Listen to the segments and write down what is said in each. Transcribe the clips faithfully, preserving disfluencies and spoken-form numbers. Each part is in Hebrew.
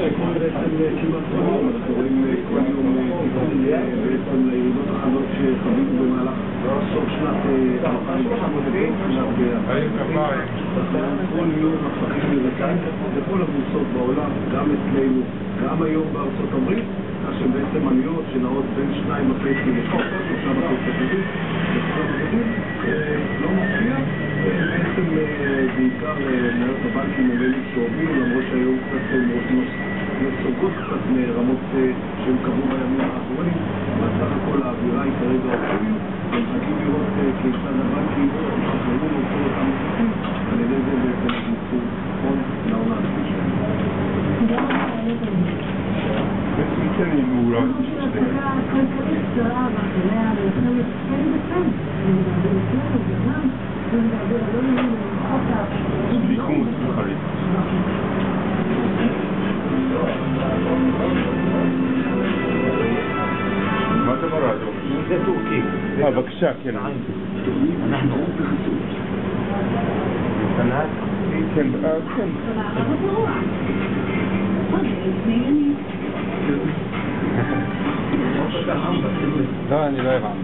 כמעט כולם, אנחנו רואים כל יום בעצם לידות החדות שחווינו במהלך סוף שנת אלפיים ותשע מאות, כל יום הפכים לרקן בכל הקבוצות בעולם, גם אצלנו, גם היום בארצות הברית, כאשר בעצם עליות שנעות בין שניים וחצי לשלושה וחצי לא מופיע, בעצם בעיקר מניות הבנקים הללו שעוברים, למרות שהיום קצת נסוגות קצת מרמות שהם קבעו בימים האחרונים, אבל סך הכל האווירה היא כרגע עוברים, הם חכים לראות כיצד הבנקים שחררו נוצרו אותם נפסים, על ידי זה בעצם נוצרו עוד לעונה השלישה. אני מעולה. סליחות, סליחי. מה הדבר הזה? זה טורקי. אה, בבקשה, כן. אנחנו בחיסות. סלט? כן, כן. לא, אני לא הרעם.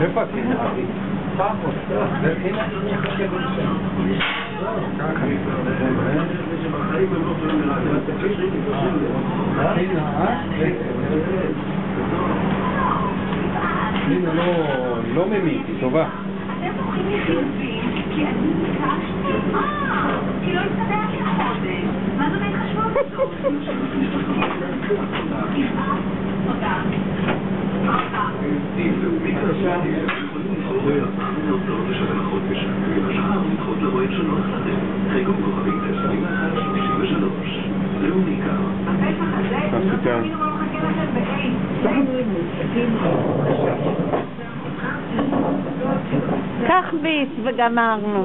איפה אתם? פחות, זה הנה חשבת שם. ככה. בחיים הם לא יכולים לרעד, אתה תקשיב לי ככה. אה? הנה, לא ממית, היא טובה. אתם הולכים לחיובים, כי אתם ביקשתם. אה, כי לא יצטרך לחודש. מה זאת אומרת חשבות? תודה. תודה. אם זהו ביקשה, אתם יכולים לחודש. לא, לא, לשבל החודש. השחר לדחות למועד שלא החלטתם. חייגו כוכבים תסעים אחת שלושים ושלוש. זהו בעיקר. הפסח הזה, לא תמיד הוא לא מחכה לכם בעין. כך ביס וגמרנו.